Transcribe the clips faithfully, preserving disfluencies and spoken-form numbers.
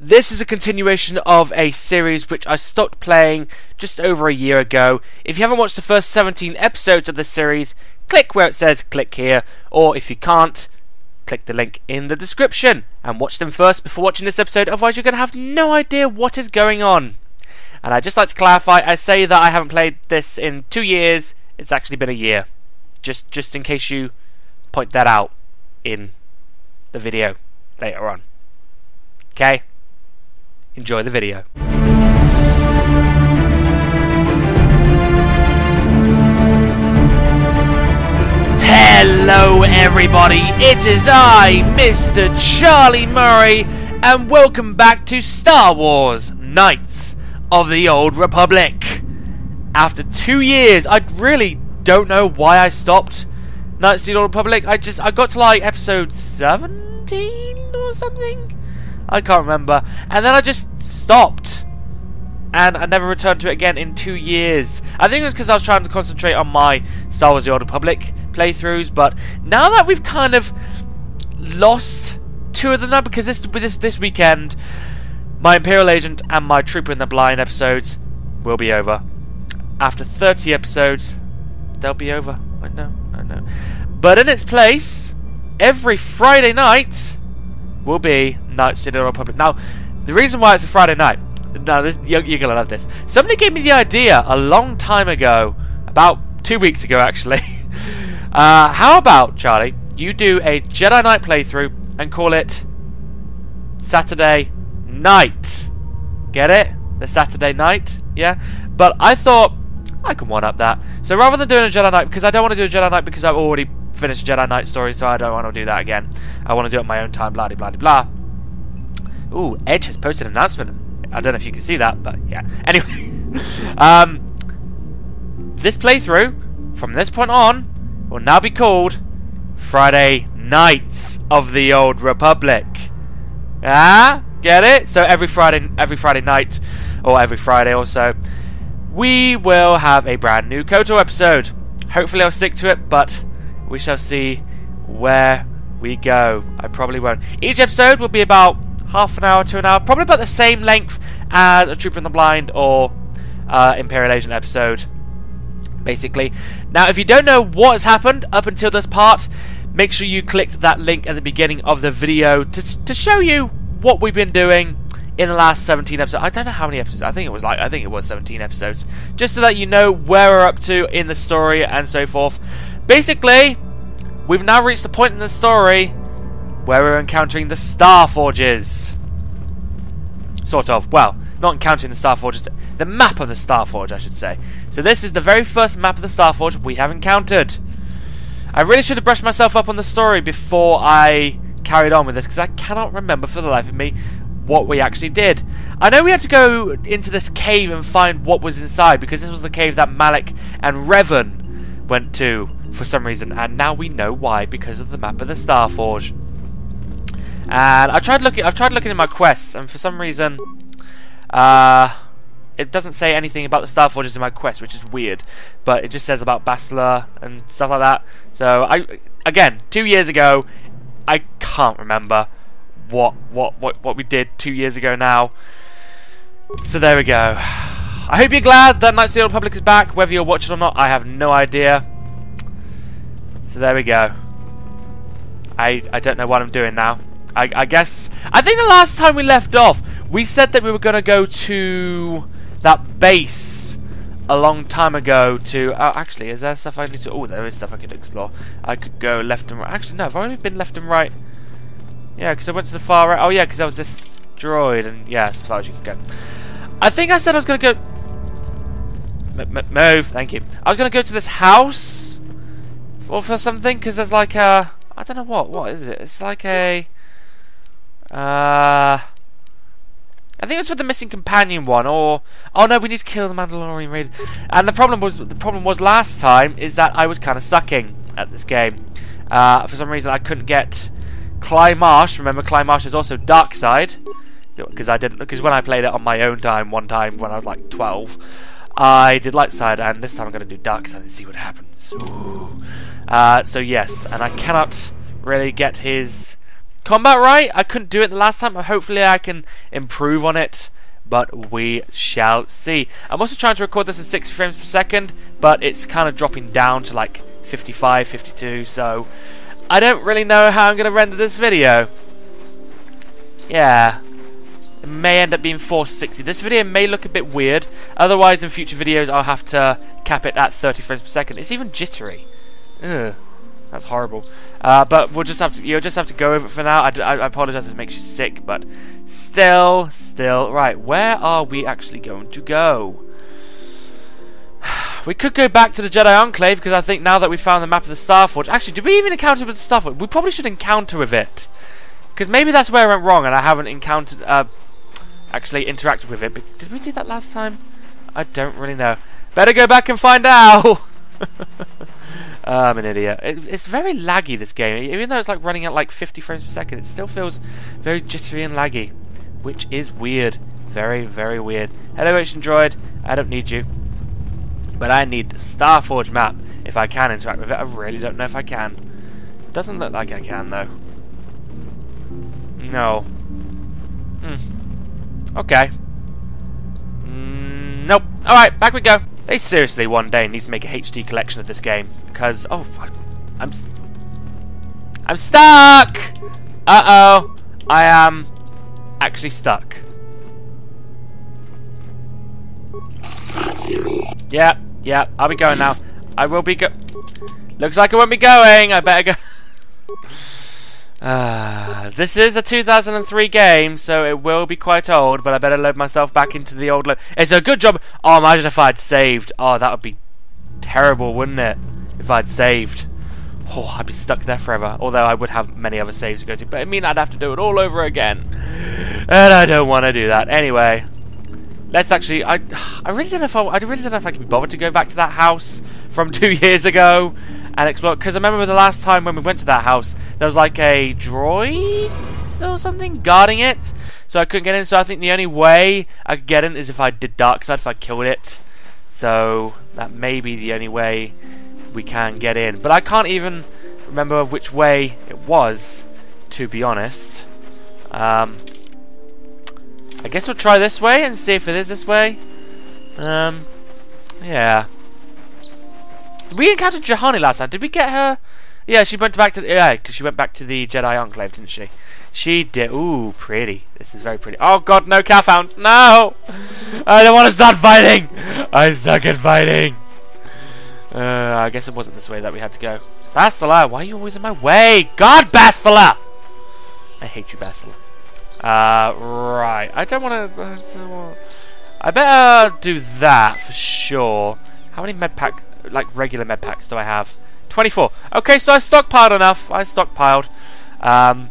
This is a continuation of a series which I stopped playing just over a year ago. If you haven't watched the first seventeen episodes of this series, click where it says click here, or if you can't, click the link in the description and watch them first before watching this episode, otherwise you're going to have no idea what is going on. And I'd just like to clarify, I say that I haven't played this in two years, it's actually been a year. Just, just in case you point that out in the video later on. Okay? Enjoy the video. Hello everybody, it is I, Mister Charlie Murray, and welcome back to Star Wars Knights of the Old Republic. After two years, I really don't know why I stopped Knights of the Old Republic. I just, I got to like episode seventeen or something? I can't remember, and then I just stopped, and I never returned to it again in two years. I think it was because I was trying to concentrate on my Star Wars The Old Republic playthroughs, but now that we've kind of lost two of them now, because this, this, this weekend, my Imperial Agent and my Trooper in the Blind episodes will be over. After thirty episodes, they'll be over. I know, I know. But in its place, every Friday night will be Knights of the Old Republic. Now, the reason why it's a Friday night, now this, you're, you're gonna love this. Somebody gave me the idea a long time ago, about two weeks ago actually. uh, how about, Charlie, you do a Jedi Knight playthrough and call it Saturday Night? Get it? The Saturday Night, yeah? But I thought I can one up that. So rather than doing a Jedi Knight, because I don't want to do a Jedi Knight because I've already finished Jedi Knight story, so I don't want to do that again. I want to do it on my own time, blah de blah de blah. Ooh, Edge has posted an announcement. I don't know if you can see that, but yeah. Anyway, um, this playthrough, from this point on, will now be called Friday Knights of the Old Republic. Ah, get it? So every Friday, every Friday night, or every Friday or so, we will have a brand new KOTOR episode. Hopefully I'll stick to it, but we shall see where we go. I probably won't. Each episode will be about half an hour to an hour, probably about the same length as A Trooper in the Blind or uh, Imperial Agent episode, basically. Now, if you don't know what has happened up until this part, make sure you clicked that link at the beginning of the video to, to show you what we've been doing in the last seventeen episodes. I don't know how many episodes. I think it was like I think it was seventeen episodes, just so that you know where we're up to in the story and so forth. Basically, we've now reached the point in the story where we're encountering the Starforges. Sort of. Well, not encountering the Starforges. The map of the Starforge, I should say. So this is the very first map of the Starforge we have encountered. I really should have brushed myself up on the story before I carried on with this, because I cannot remember for the life of me what we actually did. I know we had to go into this cave and find what was inside, because this was the cave that Malak and Revan went to for some reason, and now we know why, because of the map of the Starforge. And I tried looking. I've tried looking in my quests, and for some reason, uh, it doesn't say anything about the Starforges in my quest, which is weird. But it just says about Bastila and stuff like that. So I, again, two years ago, I can't remember what what what what we did two years ago now. So there we go. I hope you're glad that Knights of the Old Republic is back, whether you're watching or not. I have no idea. So there we go. I I don't know what I'm doing now. I, I guess, I think the last time we left off, we said that we were going to go to that base a long time ago to, uh, actually, is there stuff I need to, oh, there is stuff I could explore. I could go left and right, actually, no, I've only been left and right, yeah, because I went to the far right, oh yeah, because I was this droid, and yeah, as far as you can go. I think I said I was going to go, m m move, thank you, I was going to go to this house, or for something, because there's like a, I don't know what, what is it, it's like a, Uh, I think it's for the missing companion one, or oh no, we need to kill the Mandalorian raid. And the problem was the problem was last time is that I was kind of sucking at this game. Uh, for some reason, I couldn't get Clymarsh. Remember, Clymarsh is also dark side, because I did because when I played it on my own time one time when I was like twelve, I did light side, and this time I'm gonna do dark side and see what happens. Ooh. Uh, so yes, and I cannot really get his combat right. I couldn't do it the last time. Hopefully I can improve on it, but we shall see. I'm also trying to record this in sixty frames per second, but it's kind of dropping down to like fifty-five, fifty-two, so I don't really know how I'm going to render this video. Yeah, it may end up being four sixty. This video may look a bit weird. Otherwise, in future videos, I'll have to cap it at thirty frames per second. It's even jittery. Ugh, that's horrible. Uh, but we'll just have to, you'll just have to go over it for now. I, I, I apologise if it makes you sick, but still, still. Right, where are we actually going to go? We could go back to the Jedi Enclave, because I think now that we found the map of the Starforge... Actually, did we even encounter with the Starforge? We probably should encounter with it. Because maybe that's where I went wrong and I haven't encountered... Uh, actually interacted with it. But did we do that last time? I don't really know. Better go back and find out! Oh, I'm an idiot. It, it's very laggy, this game. Even though it's like running at like fifty frames per second, it still feels very jittery and laggy. Which is weird. Very, very weird. Hello, Ancient Droid. I don't need you. But I need the Starforge map if I can interact with it. I really don't know if I can. Doesn't look like I can, though. No. Hmm. Okay. Mm, nope. Alright, back we go. They seriously one day need to make a H D collection of this game. Because... Oh, fuck. I'm... St I'm stuck! Uh-oh. I am... actually stuck. Yeah, yeah, I'll be going now. I will be go- Looks like I won't be going, I better go- uh, This is a two thousand three game, so it will be quite old, but I better load myself back into the old lo- It's a good job- Oh, imagine if I'd saved. Oh, that would be terrible, wouldn't it? If I'd saved. Oh, I'd be stuck there forever. Although I would have many other saves to go to, but I mean I'd have to do it all over again. And I don't want to do that. Anyway. Let's actually. I, I really don't know if I. I really don't know if I can be bothered to go back to that house from two years ago and explore. Because I remember the last time when we went to that house, there was like a droid or something guarding it, so I couldn't get in. So I think the only way I could get in is if I did Darkseid, if I killed it. So that may be the only way we can get in. But I can't even remember which way it was, to be honest. Um. I guess we'll try this way and see if it is this way. Um, yeah. We encountered Juhani last time. Did we get her? Yeah, she went back to yeah, because she went back to the Jedi Enclave, didn't she? She did. Ooh, pretty. This is very pretty. Oh God, no Cathounds. No, I don't want to start fighting. I suck at fighting. Uh, I guess it wasn't this way that we had to go. Bastila, why are you always in my way? God, Bastila! I hate you, Bastila. Uh, right. I don't want to... I better do that for sure. How many med pack, like regular med packs do I have? twenty-four. Okay, so I stockpiled enough. I stockpiled. Um,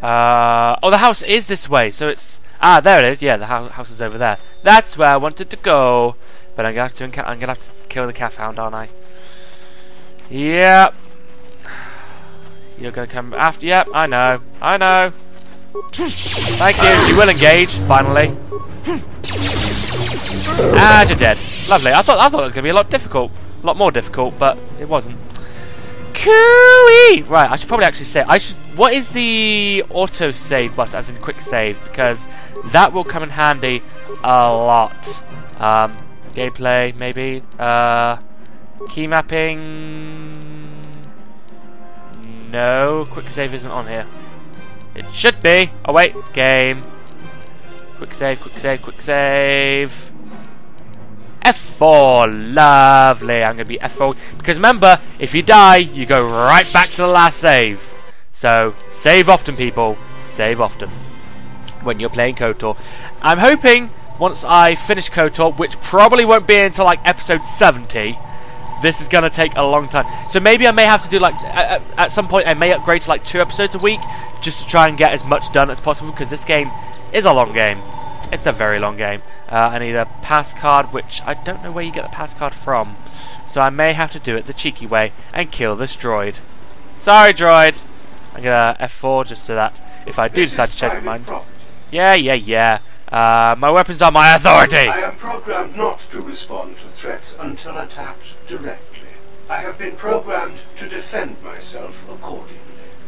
uh, oh, the house is this way. So it's... Ah, there it is. Yeah, the house, house is over there. That's where I wanted to go. But I'm going to have to, I'm gonna have to kill the Cathound, aren't I? Yep. You're going to come after... Yep, I know. I know. Thank you. You will engage, finally. And you're dead. Lovely. I thought I thought it was going to be a lot difficult. A lot more difficult, but it wasn't. Cooey! Right, I should probably actually say... I should. What is the auto-save button, as in quick save? Because that will come in handy a lot. Um, gameplay, maybe. Uh, key mapping... No, quick save isn't on here. It should be. Oh wait, game. Quick save, quick save, quick save. F four, lovely. I'm gonna be F four because remember, if you die, you go right back to the last save. So save often, people. Save often when you're playing KOTOR. I'm hoping once I finish KOTOR, which probably won't be until like episode seventy. This is going to take a long time. So maybe I may have to do like... At, at some point I may upgrade to like two episodes a week. Just to try and get as much done as possible. Because this game is a long game. It's a very long game. Uh, I need a pass card. Which I don't know where you get the pass card from. So I may have to do it the cheeky way. And kill this droid. Sorry droid. I'm going to F four just so that... If I do this decide to change my mind. Prompt. Yeah, yeah, yeah. Uh, my weapons are my authority! I am programmed not to respond to threats until attacked directly. I have been programmed to defend myself accordingly.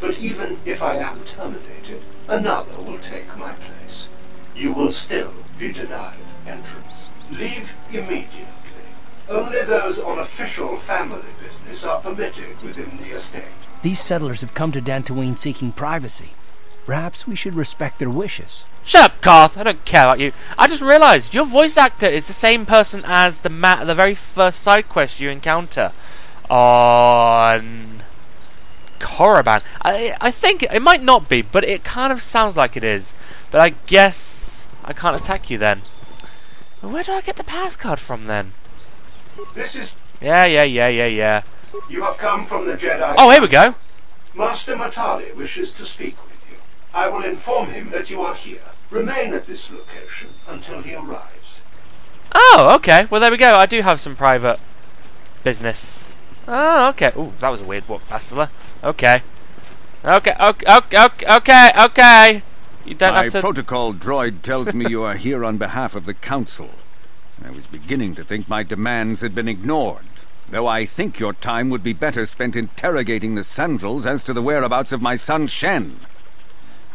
But even if I am terminated, another will take my place. You will still be denied entrance. Leave immediately. Only those on official family business are permitted within the estate. These settlers have come to Dantooine seeking privacy. Perhaps we should respect their wishes. Shut up, Carth. I don't care about you. I just realised your voice actor is the same person as the ma the very first side quest you encounter on Korriban. I I think it might not be, but it kind of sounds like it is. But I guess I can't attack you then. Where do I get the passcard from then? This is. Yeah, yeah, yeah, yeah, yeah. You have come from the Jedi. Oh, here we go. Master Matale wishes to speak with you. I will inform him that you are here. Remain at this location until he arrives. Oh, okay. Well, there we go. I do have some private business. Oh, okay. Ooh, that was a weird walk, Bastila. Okay. Okay, okay, okay, okay, okay. You don't have to... My protocol droid tells me you are here on behalf of the Council. I was beginning to think my demands had been ignored, though I think your time would be better spent interrogating the Sandrals as to the whereabouts of my son, Shen.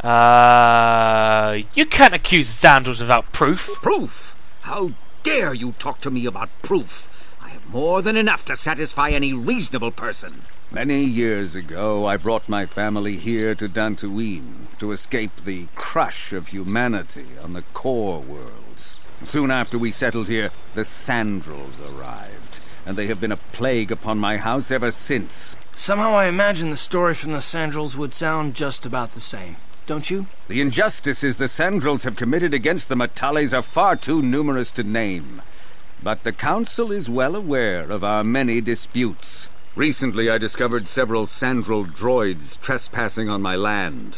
Uh, you can't accuse Sandals without proof. Proof? How dare you talk to me about proof? I have more than enough to satisfy any reasonable person. Many years ago, I brought my family here to Dantooine to escape the crush of humanity on the core worlds. Soon after we settled here, the Sandrals arrived, and they have been a plague upon my house ever since. Somehow I imagine the story from the Sandrals would sound just about the same. Don't you? The injustices the Sandrals have committed against the Matales are far too numerous to name. But the Council is well aware of our many disputes. Recently, I discovered several Sandral droids trespassing on my land.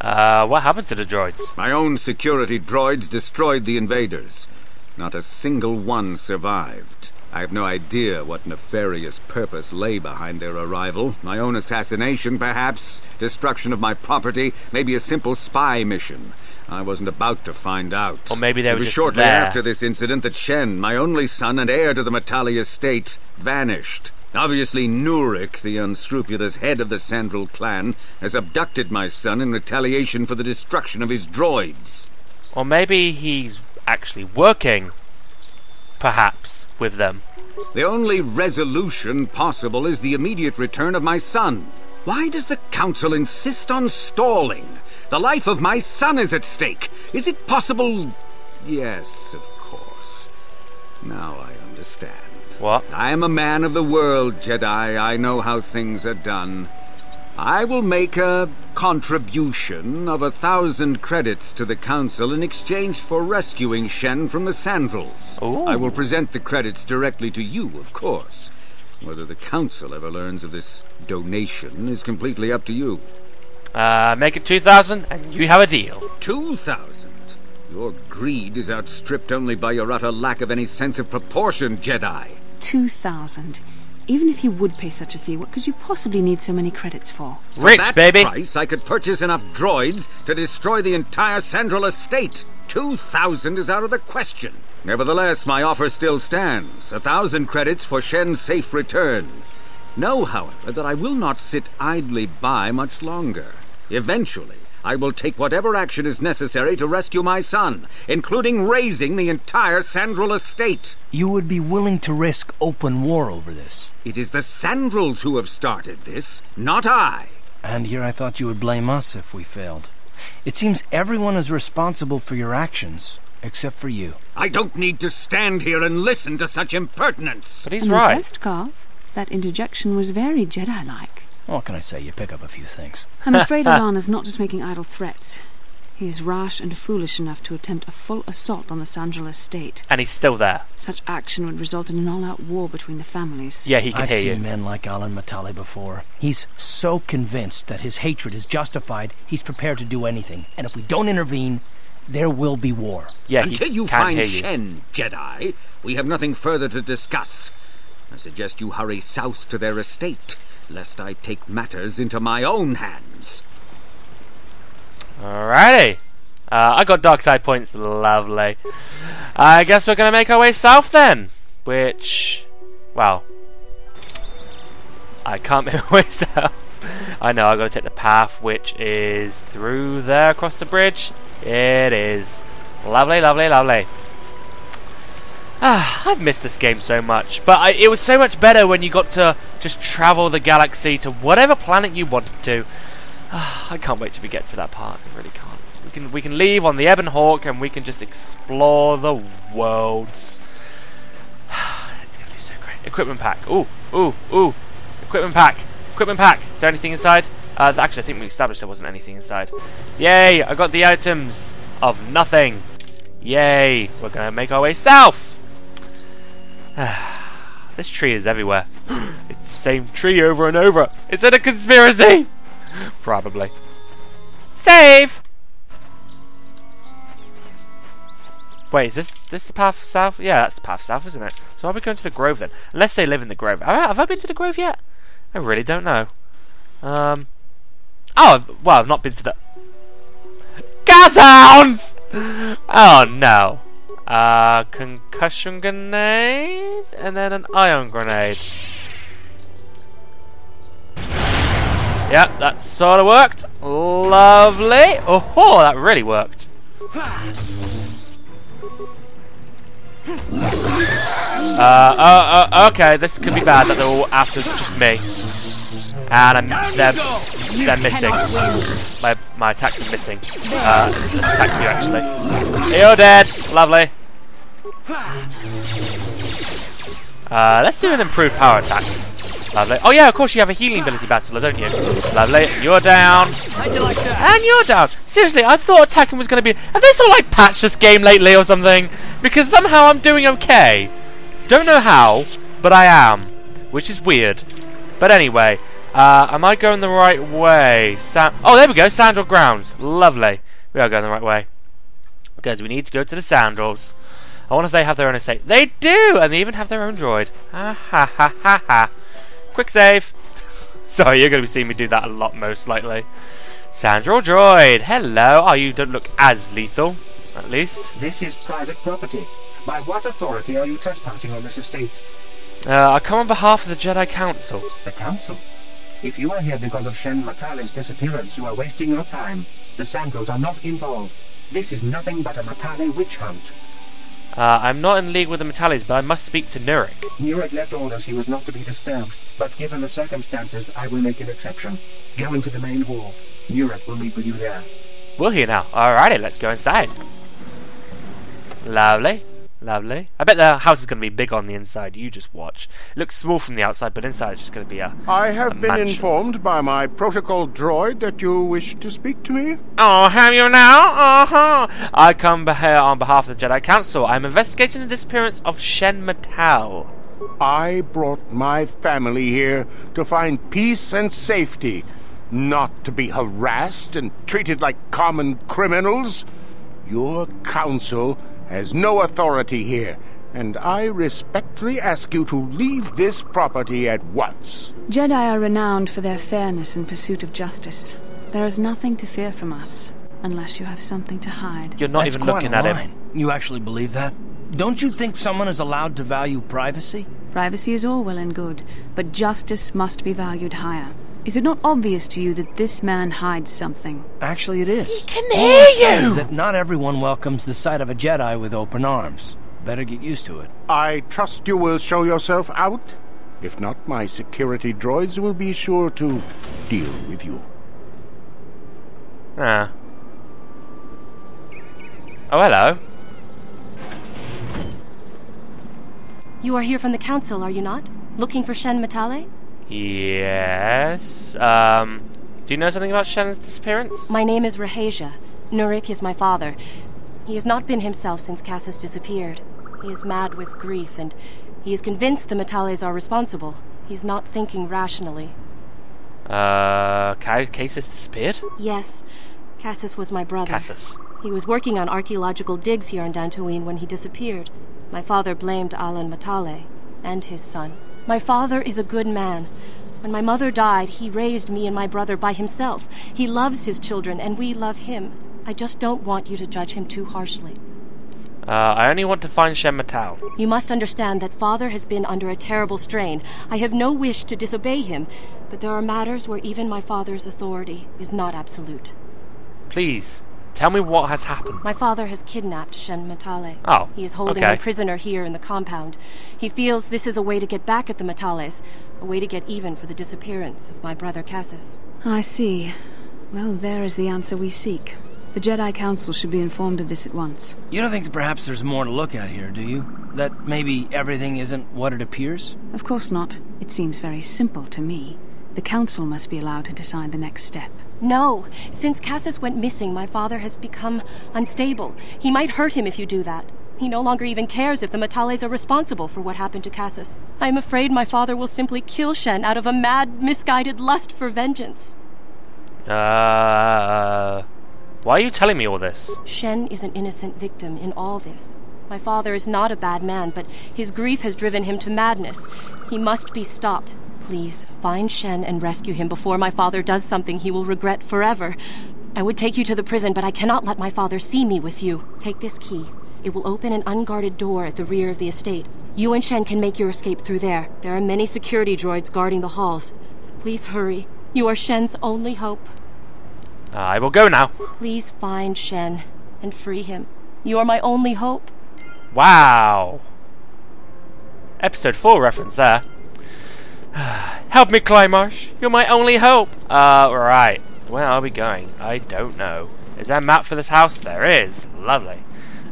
Uh, what happened to the droids? My own security droids destroyed the invaders. Not a single one survived. I have no idea what nefarious purpose lay behind their arrival. My own assassination, perhaps. Destruction of my property. Maybe a simple spy mission. I wasn't about to find out. Or maybe they were just there. It was shortly after this incident that Shen, my only son and heir to the Matale estate, vanished. Obviously, Nurik, the unscrupulous head of the Sandral clan, has abducted my son in retaliation for the destruction of his droids. Or maybe he's actually working. Perhaps, with them. The only resolution possible is the immediate return of my son. Why does the Council insist on stalling? The life of my son is at stake. Is it possible? Yes, of course. Now I understand. What? I am a man of the world, Jedi. I know how things are done. I will make a contribution of a thousand credits to the Council in exchange for rescuing Shen from the Sandrals. Ooh. I will present the credits directly to you, of course. Whether the Council ever learns of this donation is completely up to you. Uh, make it two thousand and you have a deal. Two thousand? Your greed is outstripped only by your utter lack of any sense of proportion, Jedi. Two thousand. Even if you would pay such a fee, what could you possibly need so many credits for? Rich, for that baby! Price, I could purchase enough droids to destroy the entire Sandral estate. Two thousand is out of the question. Nevertheless, my offer still stands. A thousand credits for Shen's safe return. Know, however, that I will not sit idly by much longer. Eventually, I will take whatever action is necessary to rescue my son, including raising the entire Sandral estate. You would be willing to risk open war over this? It is the Sandrals who have started this, not I. And here I thought you would blame us if we failed. It seems everyone is responsible for your actions, except for you. I don't need to stand here and listen to such impertinence. But he's I'm right. Impressed, Carth. That interjection was very Jedi-like. What can I say? You pick up a few things. I'm afraid Ahlan is not just making idle threats. He is rash and foolish enough to attempt a full assault on the Sandral estate. And he's still there. Such action would result in an all-out war between the families. Yeah, he can hear you. I've seen men like Ahlan Matale before. He's so convinced that his hatred is justified, he's prepared to do anything. And if we don't intervene, there will be war. Yeah, he can hear you. Until you find Shen, Jedi, we have nothing further to discuss. I suggest you hurry south to their estate, lest I take matters into my own hands. Alrighty. Uh, I got dark side points. Lovely. I guess we're going to make our way south then. Which, well, I can't make my way south. I know, I've got to take the path which is through there across the bridge. It is. Lovely, lovely, lovely. Ah, I've missed this game so much. But I, it was so much better when you got to just travel the galaxy to whatever planet you wanted to. Ah, I can't wait till we get to that part. I really can't. We can, we can leave on the Ebon Hawk and we can just explore the worlds. It's going to be so great. Equipment pack. Ooh, ooh, ooh. Equipment pack. Equipment pack. Is there anything inside? Uh, actually, I think we established there wasn't anything inside. Yay, I got the items of nothing. Yay, we're going to make our way south. This tree is everywhere. It's the same tree over and over. Is it a conspiracy? Probably. Save! Wait, is this this the path south? Yeah, that's the path south, isn't it? So I'll be going to the Grove then. Unless they live in the Grove. Have I been to the Grove yet? I really don't know. Um. Oh, well, I've not been to the... Gashounds! Oh, no. Uh, concussion grenade, and then an ion grenade. Yep, that sort of worked. Lovely. Oh, ho, that really worked. Uh, oh, oh, okay, this could be bad that they're all after just me. And I'm, they're, they're missing. My, my attacks are missing. Uh, let's attack you, actually. You're dead. Lovely. Uh, let's do an improved power attack. Lovely. Oh yeah, of course you have a healing ability, Bastila, don't you? Lovely. You're down. And you're down. Seriously, I thought attacking was going to be... Have they sort of like patched this game lately or something? Because somehow I'm doing okay. Don't know how, but I am. Which is weird. But anyway, uh, am I going the right way? San oh, there we go. Sandral grounds. Lovely. We are going the right way. Because we need to go to the Sandrals. I wonder if they have their own estate. They do! And they even have their own droid. Ha ha ha ha ha. Quick save. Sorry, you're going to be seeing me do that a lot, most likely. Sandral droid. Hello. Oh, you don't look as lethal, at least. This is private property. By what authority are you trespassing on this estate? Uh, I come on behalf of the Jedi Council. The Council? If you are here because of Shen Matale's disappearance, you are wasting your time. The Sandrals are not involved. This is nothing but a Matale witch hunt. Uh, I'm not in league with the Matales, but I must speak to Nurik. Nurik left orders he was not to be disturbed, but given the circumstances, I will make an exception. Go into the main hall. Nurik will meet with you there. Will he now? Alrighty, let's go inside. Lovely. Lovely. I bet the house is going to be big on the inside. You just watch. It looks small from the outside, but inside it's just going to be a I have a been mansion. Informed by my protocol droid that you wish to speak to me. Oh, have you now? Uh-huh. I come here on behalf of the Jedi Council. I'm investigating the disappearance of Shen Matale. I brought my family here to find peace and safety, not to be harassed and treated like common criminals. Your council has no authority here, and I respectfully ask you to leave this property at once. Jedi are renowned for their fairness and pursuit of justice. There is nothing to fear from us, unless you have something to hide. You're not That's even looking at him. You actually believe that? Don't you think someone is allowed to value privacy? Privacy is all well and good, but justice must be valued higher. Is it not obvious to you that this man hides something? Actually, it is. He can hear you! That not everyone welcomes the sight of a Jedi with open arms. Better get used to it. I trust you will show yourself out. If not, my security droids will be sure to deal with you. Ah. Oh, hello. You are here from the Council, are you not? Looking for Shen Matale? Yes. Um, do you know something about Shen's disappearance? My name is Rahasia. Nurik is my father. He has not been himself since Casus disappeared. He is mad with grief, and he is convinced the Matales are responsible. He's not thinking rationally. Uh, Casus disappeared? Yes. Casus was my brother. Casus. He was working on archaeological digs here in Dantooine when he disappeared. My father blamed Ahlan Matale and his son. My father is a good man. When my mother died, he raised me and my brother by himself. He loves his children, and we love him. I just don't want you to judge him too harshly. Uh, I only want to find Shen Matale. You must understand that Father has been under a terrible strain. I have no wish to disobey him, but there are matters where even my father's authority is not absolute. Please, tell me what has happened. My father has kidnapped Shen Matale. Oh, He is holding okay. him prisoner here in the compound. He feels this is a way to get back at the Matales, a way to get even for the disappearance of my brother Casus. I see. Well, there is the answer we seek. The Jedi Council should be informed of this at once. You don't think that perhaps there's more to look at here, do you? That maybe everything isn't what it appears? Of course not. It seems very simple to me. The Council must be allowed to decide the next step. No. Since Casus went missing, my father has become unstable. He might hurt him if you do that. He no longer even cares if the Matales are responsible for what happened to Casus. I am afraid my father will simply kill Shen out of a mad, misguided lust for vengeance. Uh... Why are you telling me all this? Shen is an innocent victim in all this. My father is not a bad man, but his grief has driven him to madness. He must be stopped. Please, find Shen and rescue him before my father does something he will regret forever. I would take you to the prison, but I cannot let my father see me with you. Take this key. It will open an unguarded door at the rear of the estate. You and Shen can make your escape through there. There are many security droids guarding the halls. Please hurry. You are Shen's only hope. I will go now. Please find Shen and free him. You are my only hope. Wow. Episode four reference there. Help me, Clymarsh. You're my only hope. Uh, right. Where are we going? I don't know. Is there a map for this house? There is. Lovely.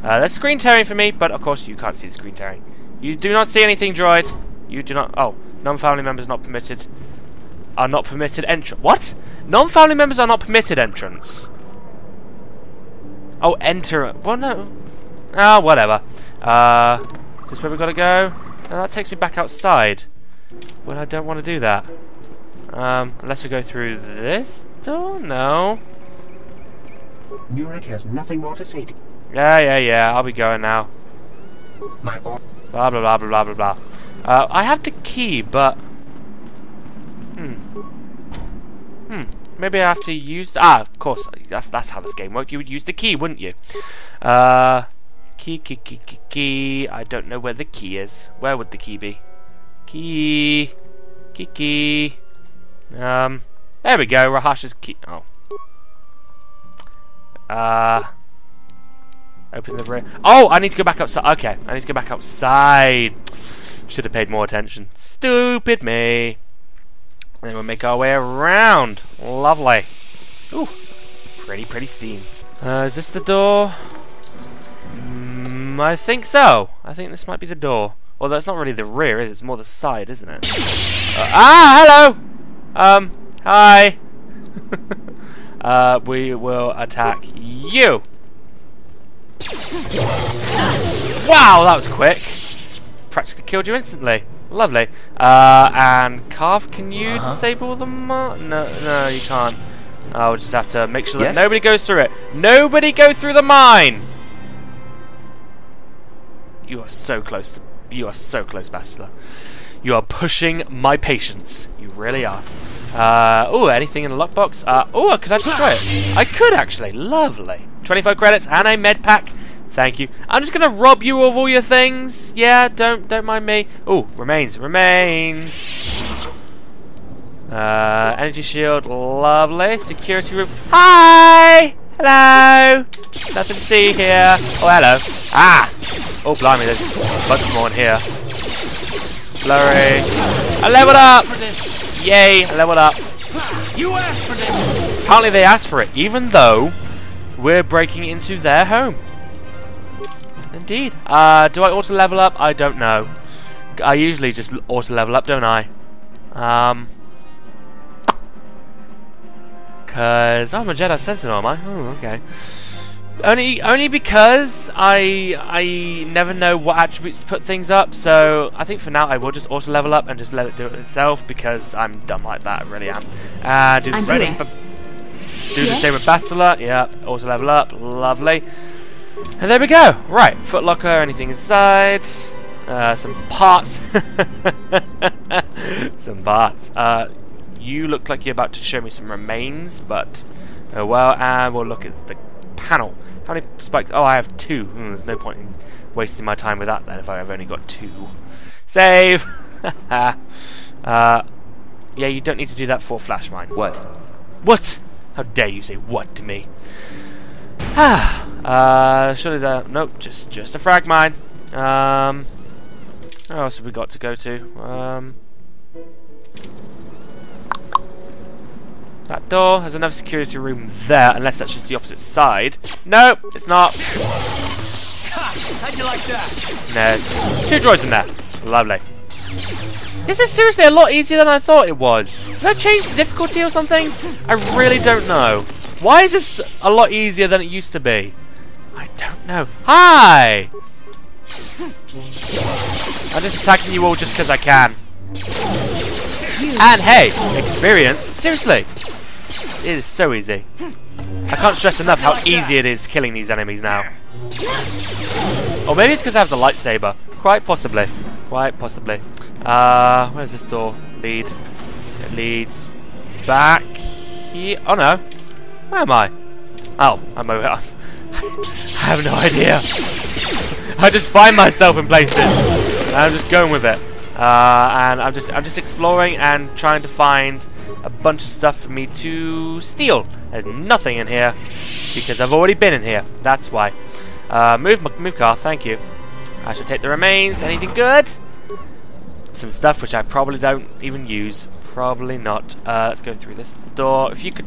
Uh, there's screen tearing for me, but of course you can't see the screen tearing. You do not see anything, droid. You do not... Oh. Non-family members not permitted... Are not permitted entrance. What? Non-family members are not permitted entrance. Oh, enter. Well, no. Ah, oh, whatever. Uh, is this where we gotta go? Oh, that takes me back outside. Well, I don't want to do that. Um, unless we go through this door? No. Nurik has nothing more to say. Yeah, yeah, yeah. I'll be going now. My blah, blah, blah, blah, blah, blah. Uh, I have the key, but... Hmm. Hmm. Maybe I have to use... The, ah, of course. That's that's how this game worked. You would use the key, wouldn't you? Uh, key, key, key, key, key. I don't know where the key is. Where would the key be? Key. Key, key. Um, there we go. Rahashia's key. Oh. Uh. Open the room. Oh, I need to go back outside. Okay. I need to go back outside. Should have paid more attention. Stupid me. And then we'll make our way around. Lovely. Ooh, pretty, pretty steam. Uh, is this the door? Mm, I think so. I think this might be the door. Although it's not really the rear, is it? It's more the side, isn't it? Uh, ah, hello! Um, hi. uh, we will attack you. Wow, that was quick. Practically killed you instantly. Lovely. Uh, and Carth, can you uh-huh. disable the mark? No, no, you can't. I'll just have to make sure yes. that nobody goes through it. Nobody go through the mine. You are so close. To, you are so close, Bastila. You are pushing my patience. You really are. Uh, oh, anything in the lockbox? Uh, oh, could I destroy it? I could actually. Lovely. twenty-five credits and a med pack. Thank you. I'm just gonna rob you of all your things. Yeah, don't don't mind me. Oh, remains, remains. Uh, energy shield, lovely. Security room. Hi, hello. Nothing to see here. Oh, hello. Ah. Oh, blimey, there's a bunch more in here. Flurry. I leveled up. Yay, I leveled up. You asked for this. Apparently they asked for it, even though we're breaking into their home. Indeed. Uh, do I auto level up? I don't know. I usually just auto level up, don't I? Um, cause I'm a Jedi Sentinel, am I? Oh, okay. Only, only because I, I never know what attributes to put things up. So I think for now I will just auto level up and just let it do it itself because I'm dumb like that. I really am. Uh, do the same. Do yes. the same with Bastila. Yeah. Auto level up. Lovely. And there we go. Right, footlocker, anything inside? Uh, some parts. some parts. Uh, you look like you're about to show me some remains, but oh well. And we'll look at the panel. How many spikes? Oh, I have two. Mm, there's no point in wasting my time with that then if I've only got two. Save! uh, yeah, you don't need to do that for flash mine. What? What? How dare you say what to me? Ah, uh, surely that. Nope, just just a frag mine. Um, where else have we got to go to? Um, that door has another security room there, unless that's just the opposite side. Nope, it's not. How'd you like that? There's two droids in there. Lovely. This is seriously a lot easier than I thought it was. Did I change the difficulty or something? I really don't know. Why is this a lot easier than it used to be? I don't know. Hi! I'm just attacking you all just because I can. And hey, experience. Seriously. It is so easy. I can't stress enough how easy it is killing these enemies now. Or maybe it's because I have the lightsaber. Quite possibly. Quite possibly. Uh, where's this door lead? It leads back here. Oh no. Where am I? Oh, I'm over. I have no idea. I just find myself in places. And I'm just going with it. Uh, and I'm just I'm just exploring and trying to find a bunch of stuff for me to steal. There's nothing in here because I've already been in here. That's why. Uh, move move car. Thank you. I shall take the remains. Anything good? Some stuff which I probably don't even use. Probably not. Uh, let's go through this door. If you could.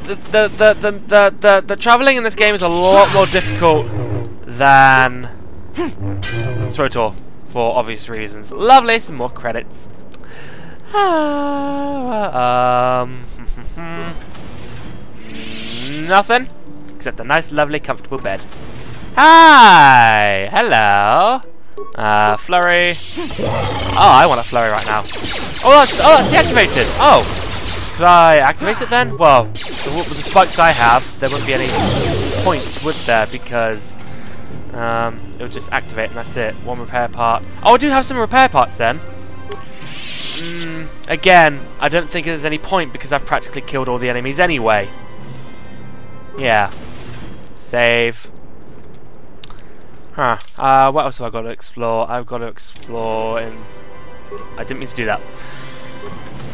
The the the the the, the, the travelling in this game is a lot more difficult than Swotor for obvious reasons. Lovely, some more credits. Ah, um, nothing except a nice, lovely, comfortable bed. Hi, hello. Uh, flurry. Oh, I want a flurry right now. Oh, that's oh, that's deactivated. Oh. Could I activate it then? Well, with the spikes I have, there wouldn't be any points, would there? Because um, it would just activate and that's it. One repair part. Oh, I do have some repair parts then. Mm, again, I don't think there's any point because I've practically killed all the enemies anyway. Yeah. Save. Huh. Uh, what else have I got to explore? I've got to explore in... I didn't mean to do that.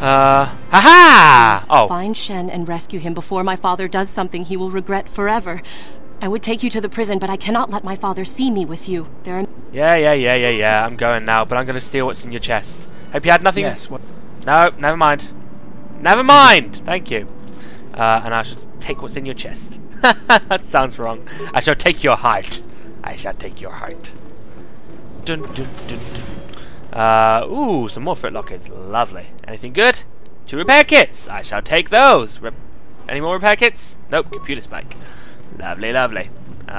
Uh, haha! Oh. Find Shen and rescue him before my father does something he will regret forever. I would take you to the prison, but I cannot let my father see me with you. There are... Yeah, yeah, yeah, yeah, yeah. I'm going now, but I'm going to steal what's in your chest. Hope you had nothing. Yes. No, never mind. Never mind! Thank you. Uh, and I shall take what's in your chest. That sounds wrong. I shall take your heart. I shall take your heart. Dun, dun, dun, dun. Uh, ooh, some more foot lockets. Lovely. Anything good? Two repair kits. I shall take those. Rep Any more repair kits? Nope. Computer spike. Lovely, lovely. Uh,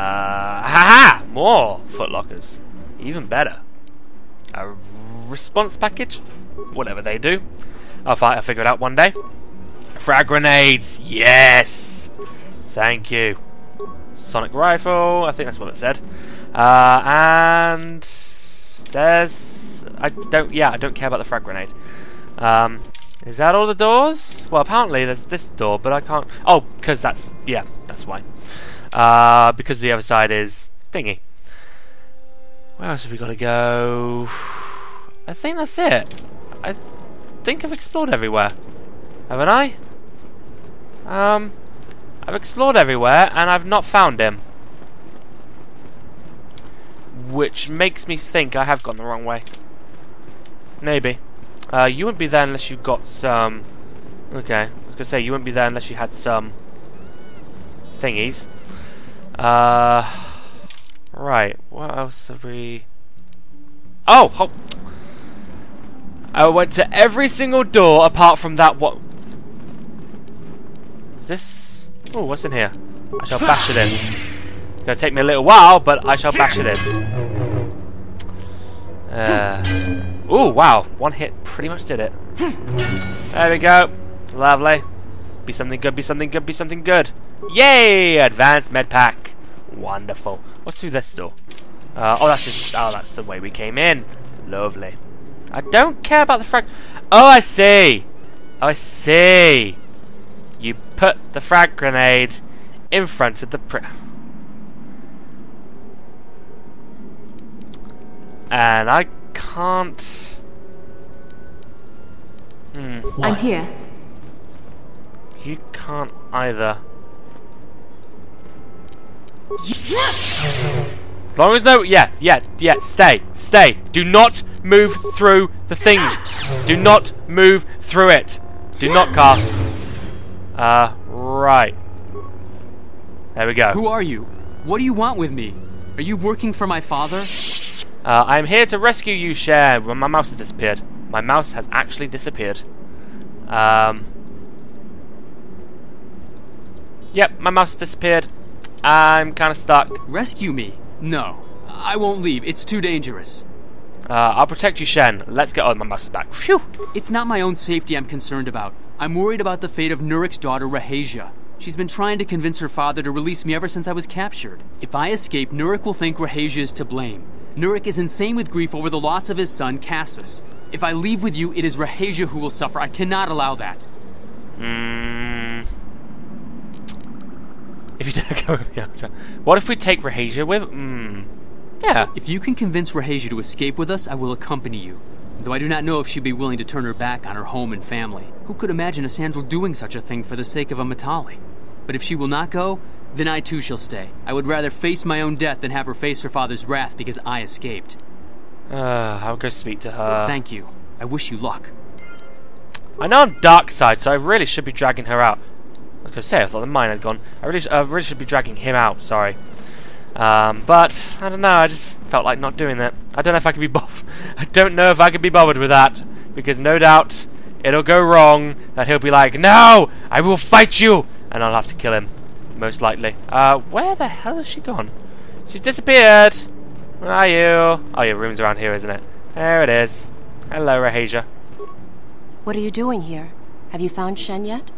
haha! More foot lockers. Even better. A response package? Whatever they do. I'll, fi I'll figure it out one day. Frag grenades. Yes! Thank you. Sonic rifle. I think that's what it said. Uh, and... There's... I don't... Yeah, I don't care about the frag grenade. Um, is that all the doors? Well, apparently there's this door, but I can't... Oh, because that's... Yeah, that's why. Uh, because the other side is... Thingy. Where else have we got to go? I think that's it. I th think I've explored everywhere. Haven't I? Um, I've explored everywhere, and I've not found him. Which makes me think I have gone the wrong way. Maybe. Uh, you wouldn't be there unless you got some... Okay, I was going to say, you wouldn't be there unless you had some... thingies. Uh, right, what else have we... Oh! Oh! I went to every single door apart from that one... Is this... Oh, what's in here? I shall bash it in. It's going to take me a little while, but I shall bash it in. Uh, ooh, wow. One hit pretty much did it. There we go. Lovely. Be something good, be something good, be something good. Yay! Advanced med pack. Wonderful. What's through this door? Uh, oh, that's just... Oh, that's the way we came in. Lovely. I don't care about the frag... Oh, I see. Oh, I see. You put the frag grenade in front of the pri- And I can't... Hmm. Why? I'm here. You can't either. As long as no... Yeah, yeah, yeah. Stay. Stay. Do not move through the thing. Do not move through it. Do not cast. Uh, right. There we go. Who are you? What do you want with me? Are you working for my father? Uh, I'm here to rescue you, Shen. Well, my mouse has disappeared. My mouse has actually disappeared. Um... Yep, my mouse has disappeared. I'm kind of stuck. Rescue me? No. I won't leave. It's too dangerous. Uh, I'll protect you, Shen. Let's get... Oh, my mouse is back. Phew! It's not my own safety I'm concerned about. I'm worried about the fate of Nurik's daughter, Rahasia. She's been trying to convince her father to release me ever since I was captured. If I escape, Nurik will think Rahasia is to blame. Nurik is insane with grief over the loss of his son, Casus. If I leave with you, it is Rahasia who will suffer. I cannot allow that. Mm. If you don't go with me, what if we take Rahasia with? Mm. Yeah. If you can convince Rahasia to escape with us, I will accompany you. Though I do not know if she'd be willing to turn her back on her home and family. Who could imagine a Sandral doing such a thing for the sake of a Matale? But if she will not go, then I too shall stay. I would rather face my own death than have her face her father's wrath because I escaped. Uh, I'll go speak to her. Thank you. I wish you luck. I know I'm dark side, so I really should be dragging her out. I was going to say, I thought the mine had gone. I really, sh I really should be dragging him out, sorry. Um, but, I don't know, I just felt like not doing that. I don't know if I could be bothered. I don't know if I could be bothered with that. Because no doubt, it'll go wrong, that he'll be like, no! I will fight you! And I'll have to kill him. Most likely. Uh, where the hell has she gone? She's disappeared! Where are you? Oh, your room's around here, isn't it? There it is. Hello, Rahasia. What are you doing here? Have you found Shen yet?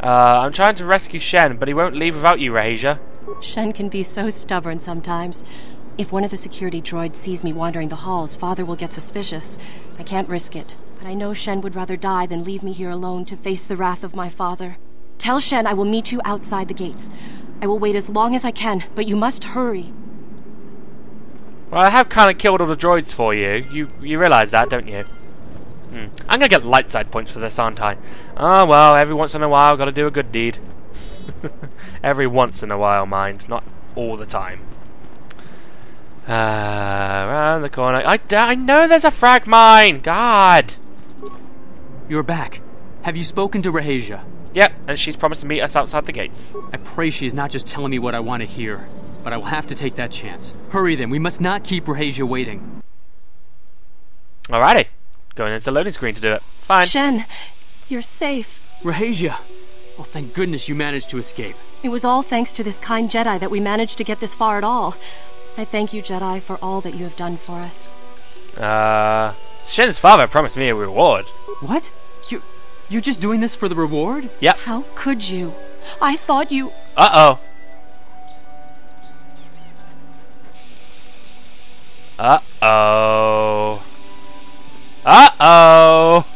Uh, I'm trying to rescue Shen, but he won't leave without you, Rahasia. Shen can be so stubborn sometimes. If one of the security droids sees me wandering the halls, Father will get suspicious. I can't risk it. But I know Shen would rather die than leave me here alone to face the wrath of my father. Tell Shen I will meet you outside the gates. I will wait as long as I can, but you must hurry. Well, I have kind of killed all the droids for you. You you realise that, don't you? Hmm. I'm going to get light side points for this, aren't I? Oh, well, every once in a while, got to do a good deed. Every once in a while, mind. Not all the time. Uh, around the corner. I, I know there's a frag mine! God! You're back. Have you spoken to Rahasia? Yep, and she's promised to meet us outside the gates. I pray she's not just telling me what I want to hear, but I will have to take that chance. Hurry then, we must not keep Rahasia waiting. Alrighty. Going into the loading screen to do it. Fine. Shen, you're safe. Rahasia! Well, thank goodness you managed to escape. It was all thanks to this kind Jedi that we managed to get this far at all. I thank you, Jedi, for all that you have done for us. Uh... Shen's father promised me a reward. What? You... You're just doing this for the reward? Yep. How could you? I thought you... Uh-oh. Uh-oh. Uh-oh.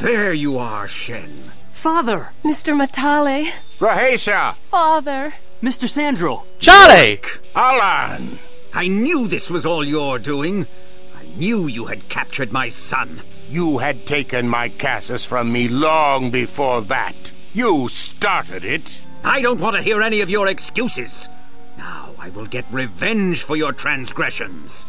There you are, Shen. Father. Mister Matale. Rahasia. Father. Mister Sandral. Charlie. Ahlan. I knew this was all your doing. I knew you had captured my son. You had taken my Casus from me long before that. You started it. I don't want to hear any of your excuses. Now I will get revenge for your transgressions.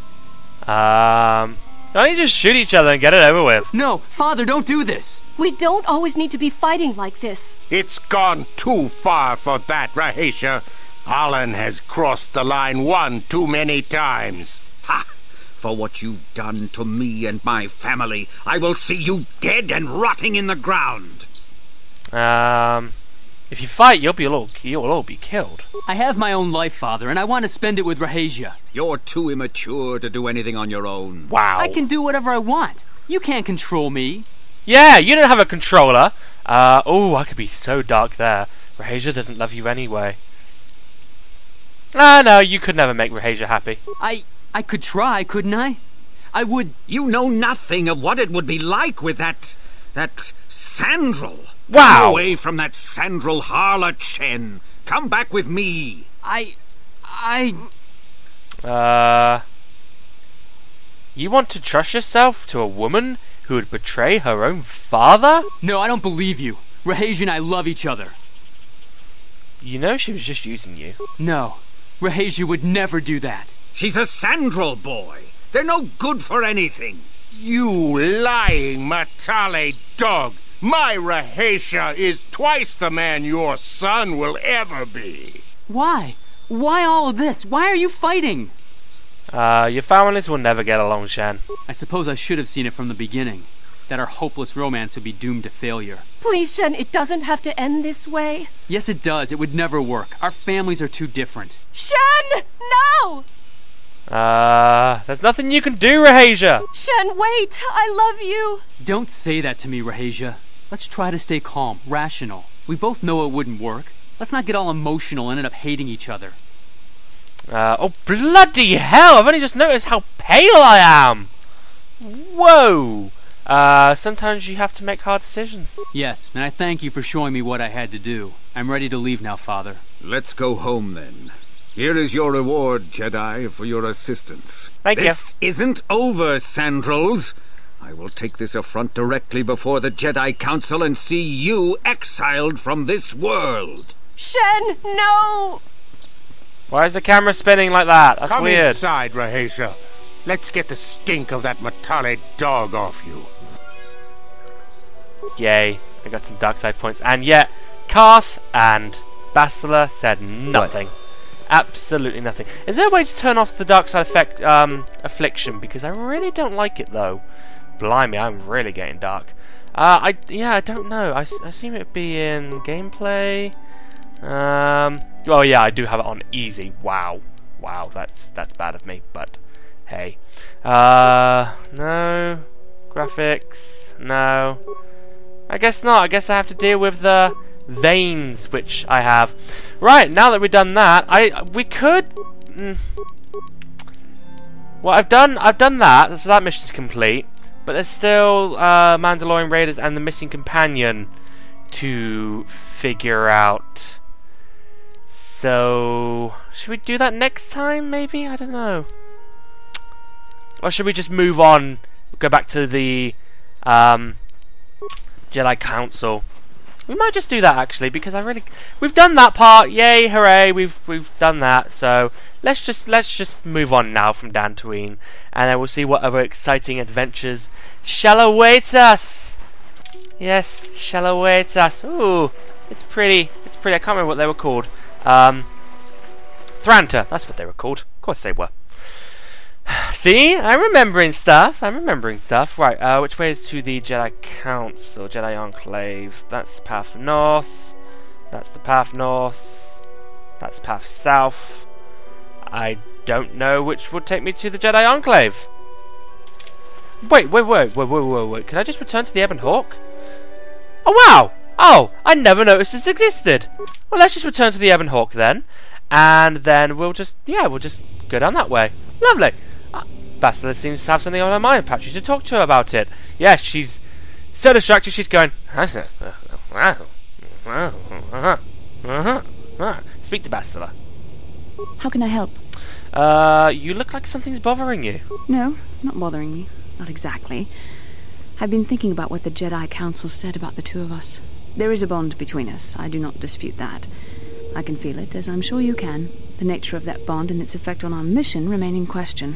Um... Why don't you just shoot each other and get it over with? No, Father, don't do this. We don't always need to be fighting like this. It's gone too far for that, Rahasia. Ahlan has crossed the line one too many times. Ha! For what you've done to me and my family, I will see you dead and rotting in the ground. Um, if you fight, you'll be all, you'll all be killed. I have my own life, Father, and I want to spend it with Rahasia. You're too immature to do anything on your own. Wow. I can do whatever I want. You can't control me. Yeah, you don't have a controller. Uh, oh, I could be so dark there. Rahasia doesn't love you anyway. Ah, no, you could never make Rahasia happy. I... I could try, couldn't I? I would... You know nothing of what it would be like with that... that... Sandral. Wow! Get away from that Sandral harlot, Shen. Come back with me. I... I... Uh... You want to trust yourself to a woman who would betray her own father? No, I don't believe you. Rahasia and I love each other. You know she was just using you. No. Rahasia would never do that. She's a Sandral boy. They're no good for anything. You lying Matale dog. My Rahasia is twice the man your son will ever be. Why? Why all of this? Why are you fighting? Uh, your families will never get along, Shen. I suppose I should have seen it from the beginning, that our hopeless romance would be doomed to failure. Please, Shen, it doesn't have to end this way. Yes, it does. It would never work. Our families are too different. Shen, no! Uh, there's nothing you can do, Rahasia! Shen, wait! I love you! Don't say that to me, Rahasia. Let's try to stay calm, rational. We both know it wouldn't work. Let's not get all emotional and end up hating each other. Uh, oh bloody hell, I've only just noticed how pale I am! Whoa! Uh, sometimes you have to make hard decisions. Yes, and I thank you for showing me what I had to do. I'm ready to leave now, Father. Let's go home then. Here is your reward, Jedi, for your assistance. Thank you. This isn't over, Sandrals. I will take this affront directly before the Jedi Council and see you exiled from this world. Shen, no! Why is the camera spinning like that? That's Come weird. Come inside, Rahasia. Let's get the stink of that Matale dog off you. Yay. I got some dark side points. And yet, Carth and Bastila said nothing. What? Absolutely nothing. Is there a way to turn off the dark side effect, um, affliction? Because I really don't like it, though. Blimey, I'm really getting dark. Uh, I, yeah, I don't know. I, I assume it'd be in gameplay. Um... Oh yeah, I do have it on easy. Wow, wow, that's that's bad of me, but hey. Uh, no graphics, no. I guess not. I guess I have to deal with the veins, which I have. Right now that we've done that, I we could. Mm, well, I've done I've done that, so that mission's complete. But there's still uh, Mandalorian Raiders and the missing companion to figure out. So, should we do that next time, maybe? I don't know. Or should we just move on, go back to the um, Jedi Council? We might just do that, actually, because I really... We've done that part, yay, hooray, we've we've done that. So, let's just let's just move on now from Dantooine, and then we'll see what other exciting adventures shall await us. Yes, shall await us. Ooh, it's pretty, it's pretty, I can't remember what they were called. Um, Thranta, that's what they were called. Of course they were. See? I'm remembering stuff. I'm remembering stuff. Right, uh, which way is to the Jedi Council? Jedi Enclave. That's the path north. That's the path north. That's path south. I don't know which will take me to the Jedi Enclave. Wait, wait, wait, wait, wait, wait, wait. Can I just return to the Ebon Hawk? Oh, wow! Oh, I never noticed this existed. Well, let's just return to the Ebon Hawk then, and then we'll just yeah, we'll just go down that way. Lovely. Uh, Bastila seems to have something on her mind. Perhaps you should talk to her about it. Yes, she's so distracted. She's going. Speak to Bastila. How can I help? Uh, you look like something's bothering you. No, not bothering me. Not exactly. I've been thinking about what the Jedi Council said about the two of us. There is a bond between us, I do not dispute that. I can feel it, as I'm sure you can. The nature of that bond and its effect on our mission remain in question.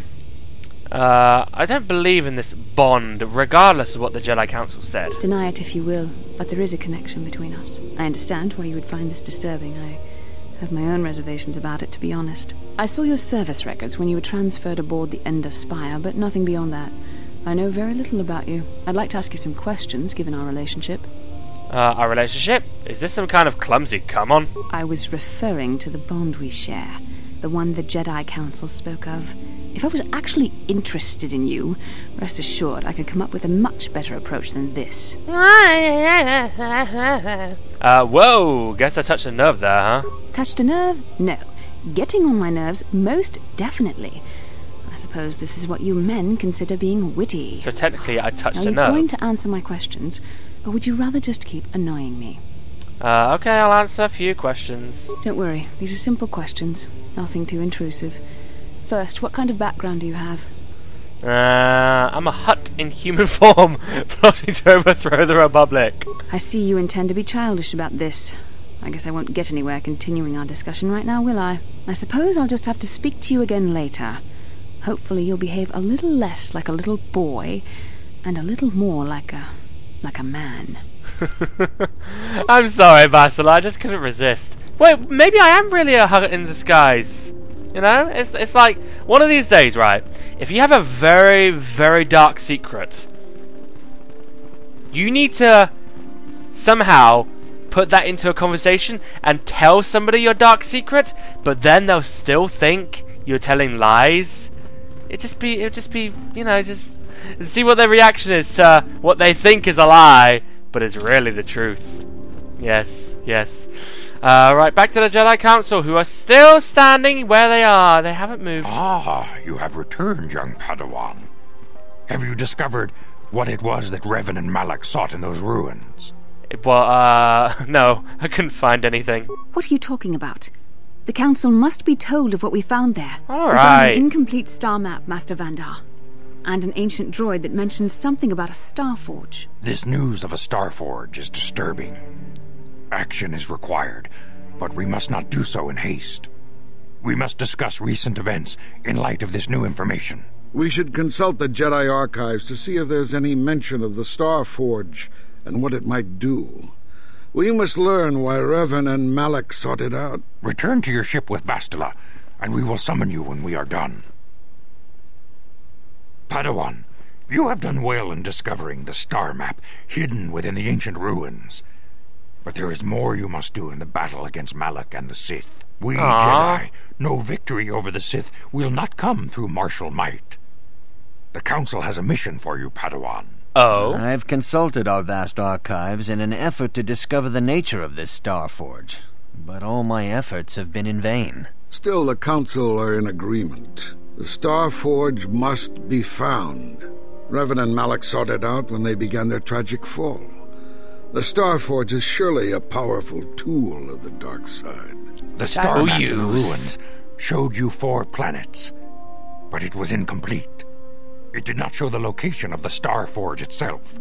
Uh, I don't believe in this bond, regardless of what the Jedi Council said. Deny it if you will, but there is a connection between us. I understand why you would find this disturbing. I have my own reservations about it, to be honest. I saw your service records when you were transferred aboard the Ender Spire, but nothing beyond that. I know very little about you. I'd like to ask you some questions, given our relationship. Uh, our relationship? Is this some kind of clumsy come on? I was referring to the bond we share, the one the Jedi Council spoke of. If I was actually interested in you, rest assured I could come up with a much better approach than this. Uh, whoa, guess I touched a nerve there, huh? Touched a nerve? No. Getting on my nerves, most definitely. I suppose this is what you men consider being witty. So technically I touched a nerve. Are you going to answer my questions? Or would you rather just keep annoying me? Uh, okay, I'll answer a few questions. Don't worry, these are simple questions. Nothing too intrusive. First, what kind of background do you have? Uh, I'm a Hutt in human form, plotting to overthrow the Republic. I see you intend to be childish about this. I guess I won't get anywhere continuing our discussion right now, will I? I suppose I'll just have to speak to you again later. Hopefully you'll behave a little less like a little boy, and a little more like a... like a man. I'm sorry, Bastila, I just couldn't resist. Wait, maybe I am really a Hutt in disguise. You know? It's, it's like, one of these days, right? If you have a very, very dark secret, you need to somehow put that into a conversation and tell somebody your dark secret, but then they'll still think you're telling lies. It just be, it'll just be, you know, just see what their reaction is to what they think is a lie, but it's really the truth. Yes, yes. Uh, right, back to the Jedi Council, who are still standing where they are. They haven't moved. Ah, you have returned, young Padawan. Have you discovered what it was that Revan and Malak sought in those ruins? Well, uh, no, I couldn't find anything. What are you talking about? The Council must be told of what we found there. All right. An incomplete star map, Master Vandar, and an ancient droid that mentions something about a Starforge. This news of a Starforge is disturbing. Action is required, but we must not do so in haste. We must discuss recent events in light of this new information. We should consult the Jedi Archives to see if there's any mention of the Starforge and what it might do. We must learn why Revan and Malak sought it out. Return to your ship with Bastila, and we will summon you when we are done. Padawan, you have done well in discovering the star map hidden within the ancient ruins. But there is more you must do in the battle against Malak and the Sith. We Aww. Jedi know victory over the Sith will not come through martial might. The Council has a mission for you, Padawan. Oh? I've consulted our vast archives in an effort to discover the nature of this Starforge, but all my efforts have been in vain. Still, the Council are in agreement. The Starforge must be found. Revan and Malak sought it out when they began their tragic fall. The Starforge is surely a powerful tool of the dark side. The star map in the ruins showed you four planets, but it was incomplete. It did not show the location of the Starforge itself.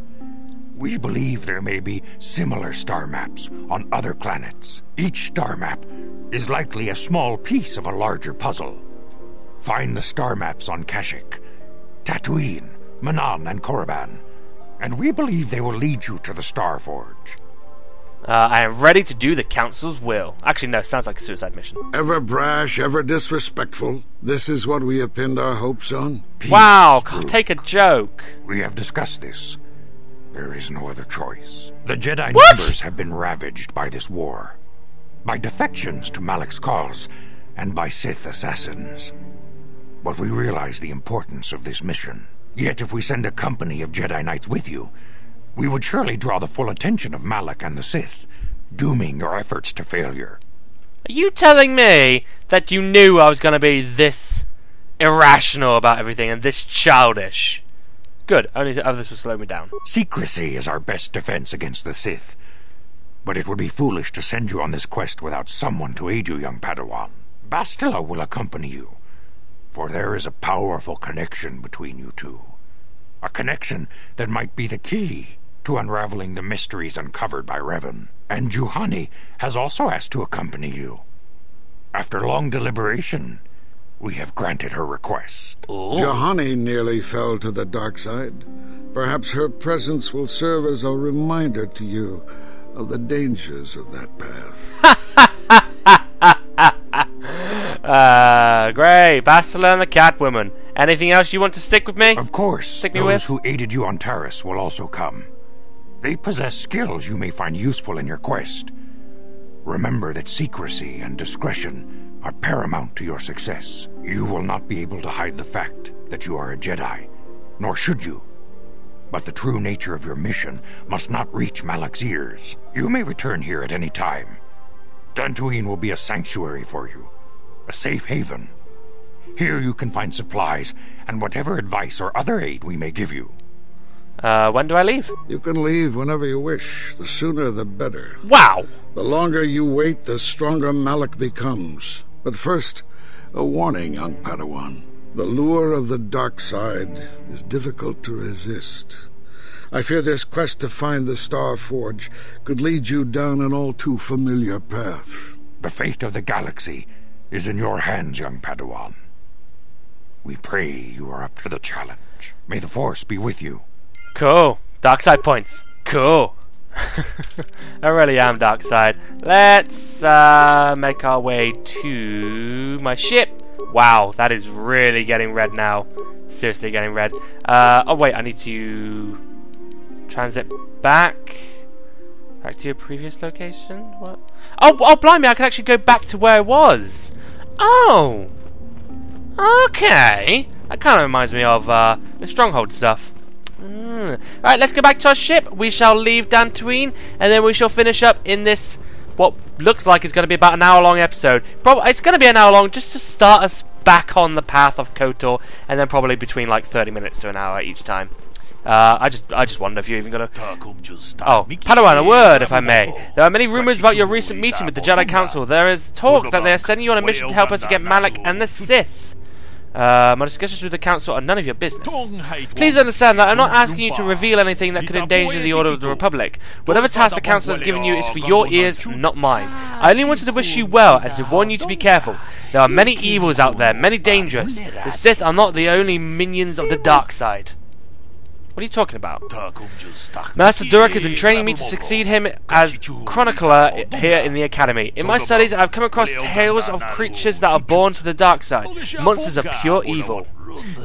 We believe there may be similar star maps on other planets. Each star map is likely a small piece of a larger puzzle. Find the star maps on Kashyyyk, Tatooine, Manaan, and Korriban, and we believe they will lead you to the Starforge. Uh, I am ready to do the Council's will. Actually, no, sounds like a suicide mission. Ever brash, ever disrespectful. This is what we have pinned our hopes on. Peace, wow, Luke. Take a joke. We have discussed this. There is no other choice. The Jedi what? numbers have been ravaged by this war, by defections to Malak's cause, and by Sith assassins. But we realize the importance of this mission. Yet if we send a company of Jedi Knights with you, we would surely draw the full attention of Malak and the Sith, dooming your efforts to failure. Are you telling me that you knew I was going to be this irrational about everything and this childish? Good, only oh, this will slow me down. Secrecy is our best defense against the Sith, but it would be foolish to send you on this quest without someone to aid you, young Padawan. Bastila will accompany you, for there is a powerful connection between you two. A connection that might be the key to unraveling the mysteries uncovered by Revan. And Juhani has also asked to accompany you. After long deliberation, we have granted her request. Ooh. Juhani nearly fell to the dark side. Perhaps her presence will serve as a reminder to you of the dangers of that path. Ha ha ha ha ha ha! Uh, great. Bastila and the Catwoman. Anything else you want to stick with me? Of course. Stick me with? Those who aided you on Taris will also come. They possess skills you may find useful in your quest. Remember that secrecy and discretion are paramount to your success. You will not be able to hide the fact that you are a Jedi, nor should you. But the true nature of your mission must not reach Malak's ears. You may return here at any time. Dantooine will be a sanctuary for you. A safe haven. Here you can find supplies and whatever advice or other aid we may give you. Uh, when do I leave? You can leave whenever you wish. The sooner the better. Wow! The longer you wait, the stronger Malak becomes. But first, a warning, young Padawan. The lure of the dark side is difficult to resist. I fear this quest to find the Starforge could lead you down an all-too-familiar path. The fate of the galaxy is in your hands, young Padawan. We pray you are up to the challenge. May the Force be with you. Cool. Dark side points. Cool. I really am dark side. Let's uh, make our way to my ship. Wow, that is really getting red now. Seriously getting red. Uh, oh wait, I need to transit back. Back to your previous location? What? Oh, oh blimey, I can actually go back to where I was. Oh. Okay. That kind of reminds me of uh, the Stronghold stuff. Mm. Alright, let's go back to our ship. We shall leave Dantooine, and then we shall finish up in this, what looks like is going to be about an hour-long episode. Probably, it's going to be an hour long just to start us back on the path of KOTOR, and then probably between like thirty minutes to an hour each time. Uh, I just I just wonder if you even got a... Oh, Padawan, a word, if I may. There are many rumours about your recent meeting with the Jedi Council. There is talk that they are sending you on a mission to help us to get Malak and the Sith. Uh, my discussions with the Council are none of your business. Please understand that I'm not asking you to reveal anything that could endanger the order of the Republic. Whatever task the Council has given you is for your ears, not mine. I only wanted to wish you well and to warn you to be careful. There are many evils out there, many dangers. The Sith are not the only minions of the dark side. What are you talking about? Master Durek has been training me to succeed him as chronicler here in the academy. In my studies, I've come across tales of creatures that are born to the dark side, monsters of pure evil.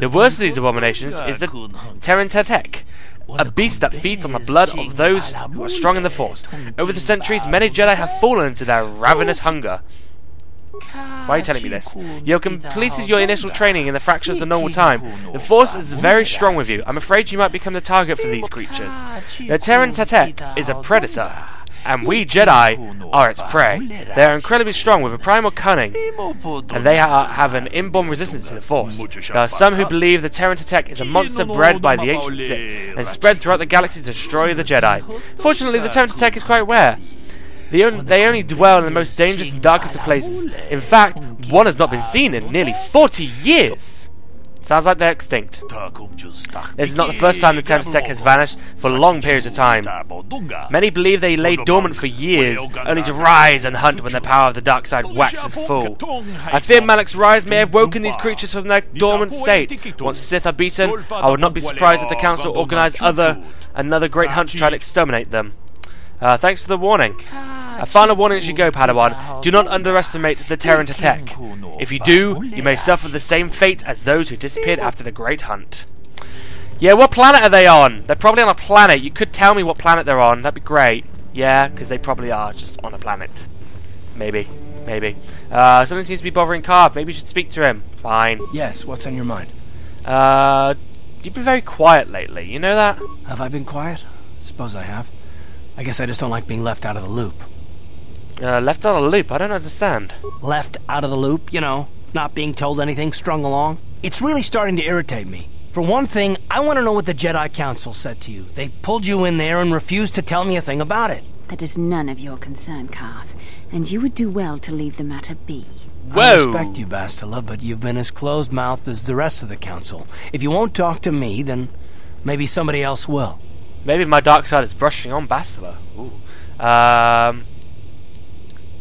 The worst of these abominations is the Terentatek, a beast that feeds on the blood of those who are strong in the Force. Over the centuries, many Jedi have fallen into their ravenous hunger. Why are you telling me this? You have completed your initial training in the fraction of the normal time. The Force is very strong with you. I'm afraid you might become the target for these creatures. The Terentatek is a predator, and we Jedi are its prey. They are incredibly strong with a primal cunning, and they are, have an inborn resistance to the Force. There are some who believe the Terentatek is a monster bred by the ancient Sith and spread throughout the galaxy to destroy the Jedi. Fortunately, the Terentatek is quite rare. They only, they only dwell in the most dangerous and darkest of places. In fact, one has not been seen in nearly forty years. Sounds like they're extinct. This is not the first time the Terentatek has vanished for long periods of time. Many believe they lay dormant for years, only to rise and hunt when the power of the dark side waxes full. I fear Malak's rise may have woken these creatures from their dormant state. Once the Sith are beaten, I would not be surprised if the Council organised other another great hunt to try to exterminate them. Uh, thanks for the warning. A final warning as you go, Padawan. Do not underestimate the Terentatek. If you do, you may suffer the same fate as those who disappeared after the Great Hunt. Yeah, what planet are they on? They're probably on a planet. You could tell me what planet they're on. That'd be great. Yeah, because they probably are just on a planet. Maybe. Maybe. Uh, something seems to be bothering Carth. Maybe you should speak to him. Fine. Yes, what's on your mind? Uh, you've been very quiet lately. You know that? Have I been quiet? Suppose I have. I guess I just don't like being left out of the loop. Uh, left out of the loop? I don't understand. Left out of the loop, you know, not being told anything, strung along. It's really starting to irritate me. For one thing, I want to know what the Jedi Council said to you. They pulled you in there and refused to tell me a thing about it. That is none of your concern, Carth, and you would do well to leave the matter be. Whoa. I respect you, Bastila, but you've been as closed-mouthed as the rest of the Council. If you won't talk to me, then maybe somebody else will. Maybe my dark side is brushing on Bastila. Ooh. Um,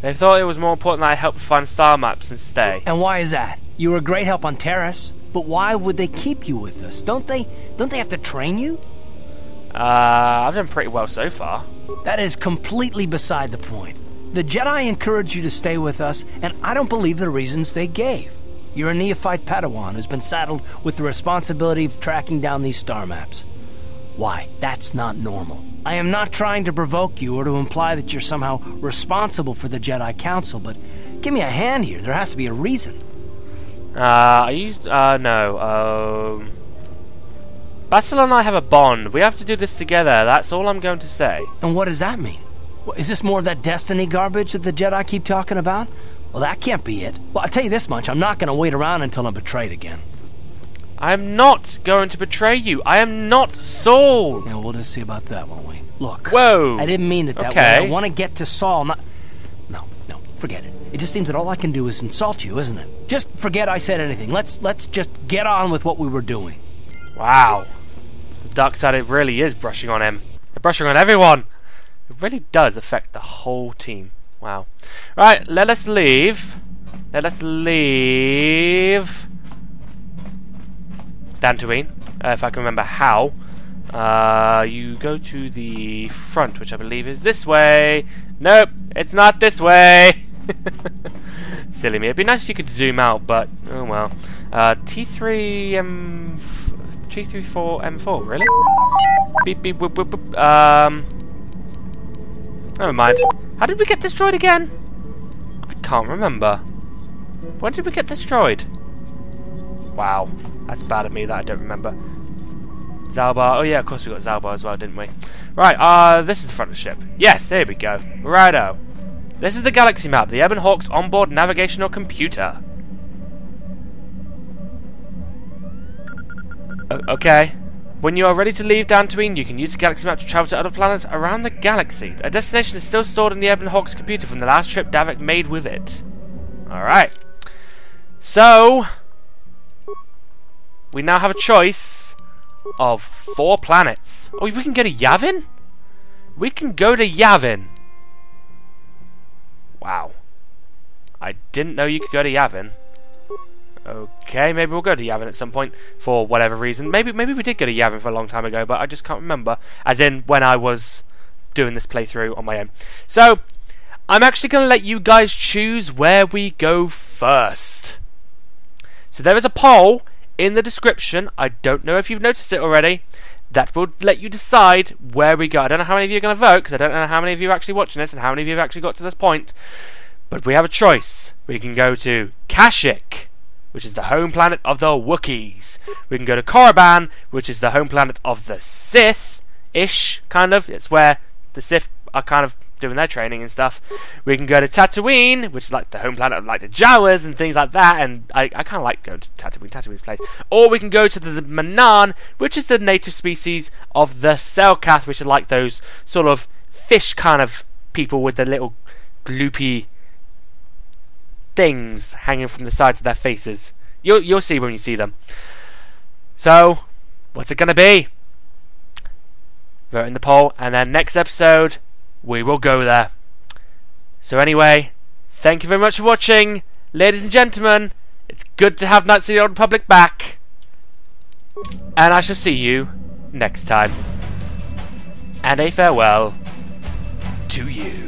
they thought it was more important that I help find star maps and stay. And why is that? You were a great help on Taris, but why would they keep you with us? Don't they? Don't they have to train you? Uh, I've done pretty well so far. That is completely beside the point. The Jedi encouraged you to stay with us, and I don't believe the reasons they gave. You're a neophyte Padawan who's been saddled with the responsibility of tracking down these star maps. Why? That's not normal. I am not trying to provoke you or to imply that you're somehow responsible for the Jedi Council, but give me a hand here. There has to be a reason. Uh, I used... Uh, no. Um... Bastila and I have a bond. We have to do this together. That's all I'm going to say. And what does that mean? Is this more of that destiny garbage that the Jedi keep talking about? Well, that can't be it. Well, I'll tell you this much. I'm not going to wait around until I'm betrayed again. I am not going to betray you. I am not Saul. Yeah, we'll just see about that, won't we? Look. Whoa. I didn't mean it that okay. way. I want to get to Saul. Not... No, no, forget it. It just seems that all I can do is insult you, isn't it? Just forget I said anything. Let's let's just get on with what we were doing. Wow. The dark side, it really is brushing on him. They're brushing on everyone. It really does affect the whole team. Wow. Right, let us leave. Let us leave Dantooine, uh, if I can remember how. Uh, you go to the front, which I believe is this way. Nope, it's not this way. Silly me. It'd be nice if you could zoom out, but oh well. Uh, T three M, T three four M four, really? Beep beep boop boop boop. Um, never mind. How did we get destroyed again? I can't remember. When did we get destroyed? Wow. That's bad of me that I don't remember. Zaalbar. Oh yeah, of course we got Zaalbar as well, didn't we? Right, uh, this is the front of the ship. Yes, there we go. Righto. This is the galaxy map, the Ebon Hawk's onboard navigational computer. O okay. When you are ready to leave Dantooine, you can use the galaxy map to travel to other planets around the galaxy. A destination is still stored in the Ebon Hawk's computer from the last trip Davik made with it. Alright. So... we now have a choice of four planets. Oh, we can go to Yavin? We can go to Yavin. Wow. I didn't know you could go to Yavin. Okay, maybe we'll go to Yavin at some point for whatever reason. Maybe maybe we did go to Yavin for a long time ago, but I just can't remember. As in, when I was doing this playthrough on my own. So, I'm actually going to let you guys choose where we go first. So there is a poll in the description, I don't know if you've noticed it already, that will let you decide where we go. I don't know how many of you are going to vote, because I don't know how many of you are actually watching this and how many of you have actually got to this point. But we have a choice. We can go to Kashyyyk, which is the home planet of the Wookiees. We can go to Korriban, which is the home planet of the Sith-ish, kind of. It's where the Sith are kind of doing their training and stuff. We can go to Tatooine, which is like the home planet of like the Jawas and things like that, and I, I kind of like going to Tatooine, Tatooine's place. Or we can go to the, the Manaan, which is the native species of the Casus, which are like those sort of fish kind of people with the little gloopy things hanging from the sides of their faces. You'll, you'll see when you see them. So, what's it going to be? Vote in the poll, and then next episode... we will go there. So anyway, thank you very much for watching. Ladies and gentlemen, it's good to have Knights of the Old Republic back. And I shall see you next time. And a farewell to you.